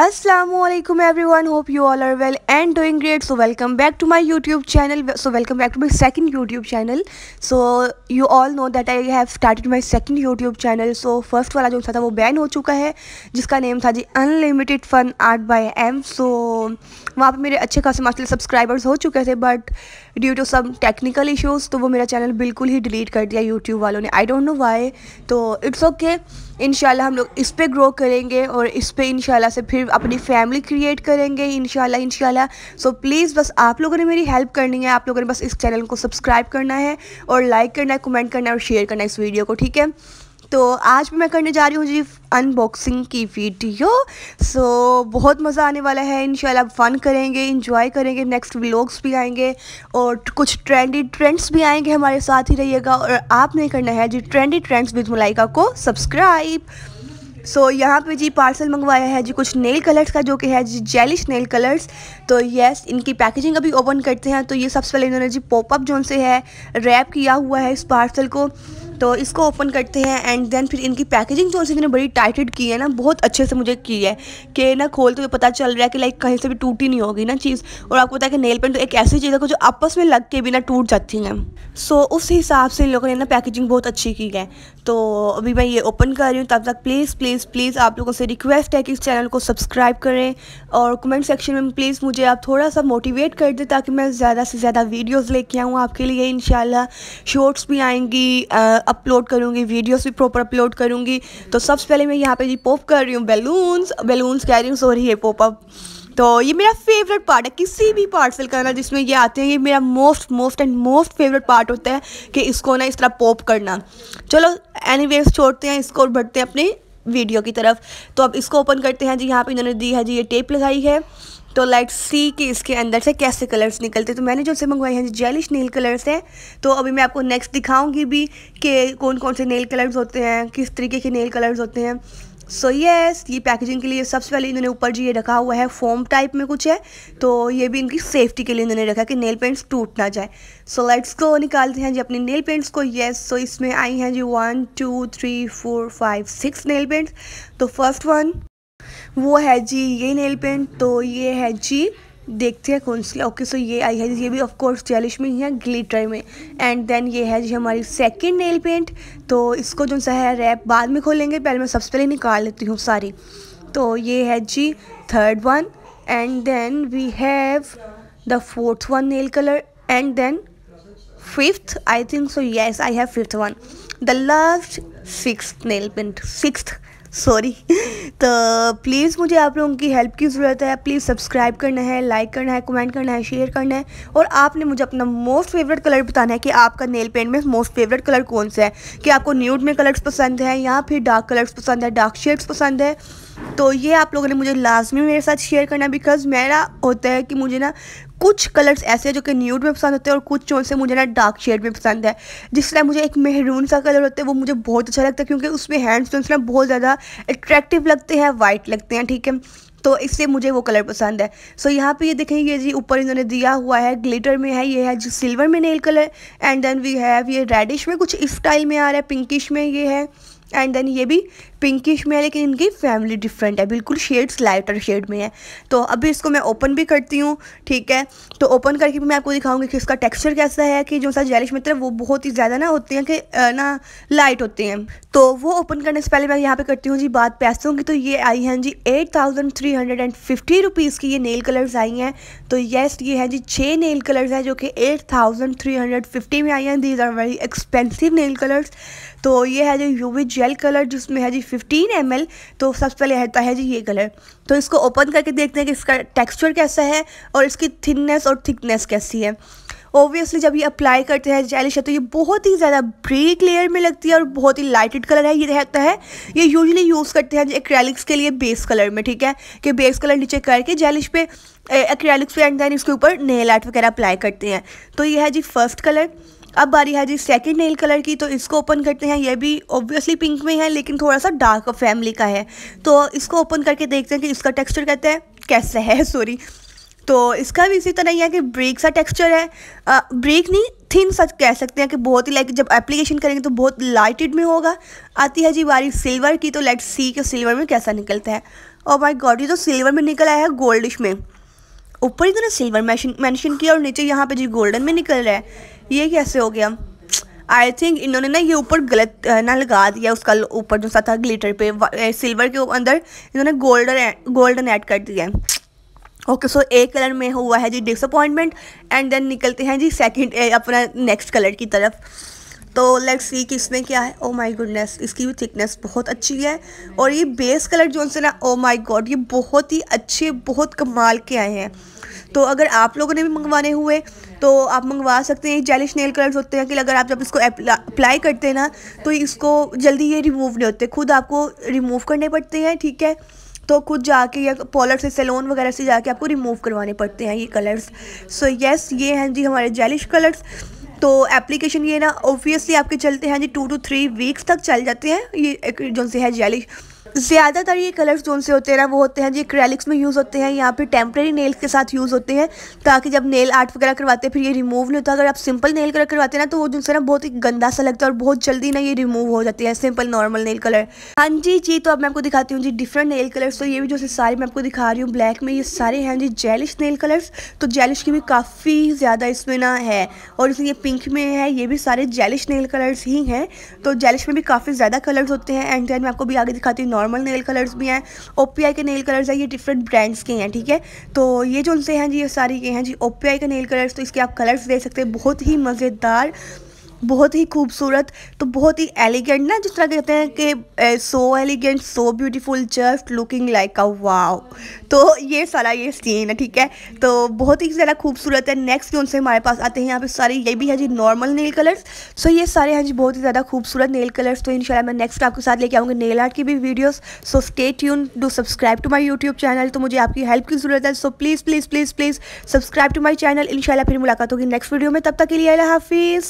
Assalamualaikum everyone, hope you all are well and doing great. So welcome back to my YouTube channel. So welcome back to my second YouTube channel. So you all know that I have started my second YouTube channel. So first वाला जो था वो ban हो चुका है, जिसका name था जी unlimited fun art by M. So वहाँ पर मेरे अच्छे खासे मास्टर सब्सक्राइबर्स हो चुके थे, but due to some technical issues तो वो मेरा चैनल बिल्कुल ही डिलीट कर दिया यूट्यूब वालों ने. I don't know why. तो इट्स ओके, इंशाल्लाह हम लोग इस पे ग्रो करेंगे और इस पे इंशाल्लाह से फिर अपनी फैमिली क्रिएट करेंगे इंशाल्लाह इंशाल्लाह. सो प्लीज़ बस आप लोगों ने मेरी हेल्प करनी है. आप लोगों ने बस इस चैनल को सब्सक्राइब करना है और लाइक करना है, कमेंट करना है और शेयर करना है इस वीडियो को, ठीक है. तो आज भी मैं करने जा रही हूँ जी अनबॉक्सिंग की वीडियो. सो बहुत मज़ा आने वाला है इंशाल्लाह. फ़न करेंगे, इंजॉय करेंगे, नेक्स्ट व्लॉग्स भी आएंगे और कुछ ट्रेंड्स भी आएंगे. हमारे साथ ही रहिएगा और आपने करना है जी ट्रेंडी ट्रेंड्स विद मलाइका को सब्सक्राइब. सो यहाँ पे जी पार्सल मंगवाया है जी कुछ नेल कलर्स का, जो कि है जी जेलिश नेल कलर्स. तो यस, इनकी पैकेजिंग अभी ओपन करते हैं. तो ये सबसे पहले इन्होंने जी पॉपअप जोन से है रैप किया हुआ है इस पार्सल को, तो इसको ओपन करते हैं एंड देन फिर इनकी पैकेजिंग जो इन्होंने बड़ी टाइटेड की है ना, बहुत अच्छे से मुझे की है कि ना खोलते हुए पता चल रहा है कि लाइक कहीं से भी टूटी नहीं होगी ना चीज़. और आपको पता है कि नेल पेंट तो एक ऐसी चीज़ है जो आपस में लग के भी ना टूट जाती हैं. सो उस हिसाब से इन लोगों ने ना पैकेजिंग बहुत अच्छी की है. तो अभी मैं ये ओपन कर रही हूँ. तब तक प्लीज़ प्लीज़ प्लीज़ आप लोगों से रिक्वेस्ट है कि इस चैनल को सब्सक्राइब करें और कमेंट सेक्शन में प्लीज़ मुझे आप थोड़ा सा मोटिवेट कर दें ताकि मैं ज़्यादा से ज़्यादा वीडियोज़ लेके आऊँ आपके लिए इंशाल्लाह. शॉर्ट्स भी आएंगी, अपलोड करूँगी, वीडियोस भी प्रॉपर अपलोड करूँगी. तो सबसे पहले मैं यहाँ पे जी पॉप कर रही हूँ बैलून्स कह रही हूँ, सॉरी ये पॉपअप. तो ये मेरा फेवरेट पार्ट है किसी भी पार्सल का ना जिसमें ये आते हैं, ये मेरा मोस्ट फेवरेट पार्ट होता है कि इसको ना इस तरह पॉप करना. चलो एनीवेज छोड़ते हैं इसको और बढ़ते हैं अपने वीडियो की तरफ. तो अब इसको ओपन करते हैं जी. यहाँ पर इन्होंने दी है जी ये टेप लगाई है, तो लाइट सी कि इसके अंदर से कैसे कलर्स निकलते. तो मैंने जो इसे मंगवाए हैं जेलिश नेल कलर्स हैं. तो अभी मैं आपको नेक्स्ट दिखाऊंगी भी कि कौन कौन से नेल कलर्स होते हैं, किस तरीके के नेल कलर्स होते हैं. सो येस, ये पैकेजिंग के लिए सबसे पहले इन्होंने ऊपर जी ये रखा हुआ है फोम टाइप में कुछ है, तो ये भी इनकी सेफ्टी के लिए इन्होंने रखा कि नेल पेंट्स टूट ना जाए. सो लेट्स गो, निकालते हैं जी अपने नेल पेंट्स को. येस, सो इसमें आई हैं जी 1 2 3 4 5 6 नेल पेंट्स. तो फर्स्ट वन वो है जी ये नेल पेंट. तो ये है जी, देखते हैं कौन सी. ओके सो ये आई है, ये भी ऑफ कोर्स जेलिश में ही है ग्लिटर में. एंड देन ये है जी हमारी सेकंड नेल पेंट. तो इसको जो सा है रैप बाद में खोलेंगे, पहले मैं सबसे पहले निकाल लेती हूँ सारी. तो ये है जी third one. And then we have the fourth one nail colour. And then fifth I think so. Yes I have fifth one, the last sixth nail paint, sixth sorry. तो प्लीज़ मुझे आप लोगों की हेल्प की ज़रूरत है. Please subscribe करना है, लाइक करना है, कमेंट करना है, शेयर करना है और आपने मुझे अपना मोस्ट फेवरेट कलर बताना है कि आपका नेल पेंट में मोस्ट फेवरेट कलर कौन सा है. कि आपको न्यूड में कलर्स पसंद है या फिर डार्क कलर्स पसंद है, डार्क शेड्स पसंद है. तो ये आप लोगों ने मुझे लाजमी मेरे साथ शेयर करना है, बिकॉज मेरा होता है कि मुझे ना कुछ कलर्स ऐसे हैं जो कि न्यूड में पसंद होते हैं और कुछ जो से मुझे ना डार्क शेड में पसंद है. जिस तरह मुझे एक मेहरून सा कलर होता है वो मुझे बहुत अच्छा लगता है क्योंकि उसमें हैंड्स जो ना बहुत ज़्यादा अट्रैक्टिव लगते हैं, वाइट लगते हैं, ठीक है. तो इससे मुझे वो कलर पसंद है. सो यहाँ पे ये देखेंगे जी ऊपर इन्होंने दिया हुआ है ग्लिटर में है, ये है जी सिल्वर में nail colour. And then we have ये रेडिश में कुछ इस स्टाइल में आ रहा है, पिंकिश में ये है. एंड देन ये भी पिंकिश में है, लेकिन इनकी फैमिली डिफरेंट है, बिल्कुल शेड्स लाइटर शेड में है. तो अभी इसको मैं ओपन भी करती हूँ, ठीक है. तो ओपन करके भी मैं आपको दिखाऊंगी कि इसका टेक्सचर कैसा है. कि जो सा जेलिश मित्र वो बहुत ही ज़्यादा ना होते हैं कि ना लाइट होते हैं. तो वो ओपन करने से पहले मैं यहाँ पे करती हूँ जी बात पैसों की. तो ये आई हैं जी 8,350 रुपीज़ की ये नेल कलर्स आई हैं. तो येस, ये है जी 6 नेल कलर्स हैं जो कि 8,350 में आई हैं. These are very expensive nail colours. तो ये है जी यूवी जेल कलर जिसमें है जी 15 ml. तो सबसे पहले रहता है जी ये कलर. तो इसको ओपन करके देखते हैं कि इसका टेक्सचर कैसा है और इसकी थिननेस और थिकनेस कैसी है. ओब्वियसली जब ये अप्लाई करते हैं जेलिश है तो ये बहुत ही ज़्यादा ब्रीक लेयर में लगती है और बहुत ही लाइटेड कलर है ये रहता है. ये यूजुअली यूज़ करते हैं एक्रेलिक्स के लिए बेस कलर में, ठीक है. कि बेस कलर नीचे करके जेलिश पे एक्रेलिक्स पे एंड देन इसके ऊपर नेल आर्ट वगैरह अप्लाई करते हैं. तो ये है जी फर्स्ट कलर. अब बारी है जी सेकंड नेल कलर की. तो इसको ओपन करते हैं. ये भी ऑब्वियसली पिंक में है लेकिन थोड़ा सा डार्क फैमिली का है. तो इसको ओपन करके देखते हैं कि इसका टेक्सचर कहते हैं कैसा है, सॉरी. तो इसका भी इसी तरह ही है कि ब्रेक सा टेक्सचर है, ब्रेक नहीं थिन सच कह सकते हैं कि बहुत ही लाइक जब एप्लीकेशन करेंगे तो बहुत लाइटेड में होगा। आती है जी बारी सिल्वर की, तो लेट्स सी कि सिल्वर में कैसा निकलता है। और माय गॉड, ये तो सिल्वर में निकल आया है गोल्डिश में, ऊपर ही तो ना सिल्वर मेंशन किया और नीचे यहाँ पे जी गोल्डन में निकल रहा है। ये कैसे हो गया? आई थिंक इन्होंने ना ये ऊपर गलत ना लगा दिया, उसका ऊपर जो सा था ग्लिटर पे सिल्वर के अंदर इन्होंने गोल्डन ऐड कर दिया है। ओके, सो एक कलर में हुआ है जी डिसअपॉइंटमेंट एंड देन निकलते हैं जी सेकंड अपना नेक्स्ट कलर की तरफ। तो लेट्स सी कि इसमें क्या है। ओ माय गुडनेस, इसकी भी थिकनेस बहुत अच्छी है और ये बेस कलर जो से ना, ओ माय गॉड, ये बहुत ही अच्छे बहुत कमाल के आए हैं। तो अगर आप लोगों ने भी मंगवाने हुए तो आप मंगवा सकते हैं। जेलिश नेल कलर्स होते हैं कि अगर आप जब इसको अप्लाई करते हैं ना तो इसको जल्दी ये रिमूव नहीं होते, खुद आपको रिमूव करने पड़ते हैं, ठीक है। तो खुद जाके या पॉलर से सैलून वगैरह से जाके आपको रिमूव करवाने पड़ते हैं ये कलर्स। सो यस, ये हैं जी हमारे जेलिश कलर्स। तो एप्लीकेशन ये ना ऑब्वियसली आपके चलते हैं जी 2 to 3 वीक्स तक चल जाते हैं। ये जो से है जेलिश, ज़्यादातर ये कलर्स जो से होते हैं ना वो होते हैं जी एक्रेलिक्स में यूज़ होते हैं, यहाँ पे टेम्प्रेरी नेल्स के साथ यूज़ होते हैं ताकि जब नेल आर्ट वगैरह करवाते हैं फिर ये रिमूव नहीं होता। अगर आप सिंपल नेल कलर करवाते हैं ना तो वो जो से ना बहुत ही गंदा सा लगता है और बहुत जल्दी ना ये रिमूव हो जाती है सिंपल नॉर्मल नेल कलर। हाँ जी तो अब मैं आपको दिखाती हूँ जी डिफरेंट नेल कलर्स। तो ये भी जो सारे मैं आपको दिखा रही हूँ ब्लैक में, ये सारे हैं जी जेलिश नेल कलर्स। तो जेलिश की भी काफ़ी ज़्यादा इसमें ना है और इसलिए पिंक में है, ये भी सारे जेलिश नेल कलर्स ही हैं। तो जेलिश में भी काफ़ी ज़्यादा कलर्स होते हैं एंड देन मैं आपको भी आगे दिखाती हूँ नॉर्मल नेल कलर्स भी हैं, ओपीआई के नेल कलर्स हैं, ये डिफरेंट ब्रांड्स के हैं, ठीक है। तो ये जो उनसे हैं जी ये सारी ये हैं जी ओपीआई के नेल कलर्स। तो इसके आप कलर्स देख सकते हैं, बहुत ही मज़ेदार, बहुत ही खूबसूरत, तो बहुत ही एलिगेंट ना, जिस तरह कहते हैं कि so elegant so beautiful just looking like a wow. तो ये सारा ये सीन है, ठीक है। तो बहुत ही ज़्यादा खूबसूरत है। नेक्स्ट जो उनसे हमारे पास आते हैं यहाँ पे सारे ये भी है जी नॉर्मल नेल कलर्स। सो ये सारे हैं जी बहुत ही ज़्यादा खूबसूरत नेल कलर्स। तो इंशाल्लाह मैं नेक्स्ट आपके साथ लेके आऊँगी नेल आर्ट की भी videos. So stay tune, do subscribe to my YouTube channel. तो मुझे आपकी हेल्प की ज़रूरत है, so please please please please subscribe to my channel. इंशाल्लाह फिर मुलाकात होगी नेक्स्ट वीडियो में, तब तक के लिए अल्लाह हाफिज़।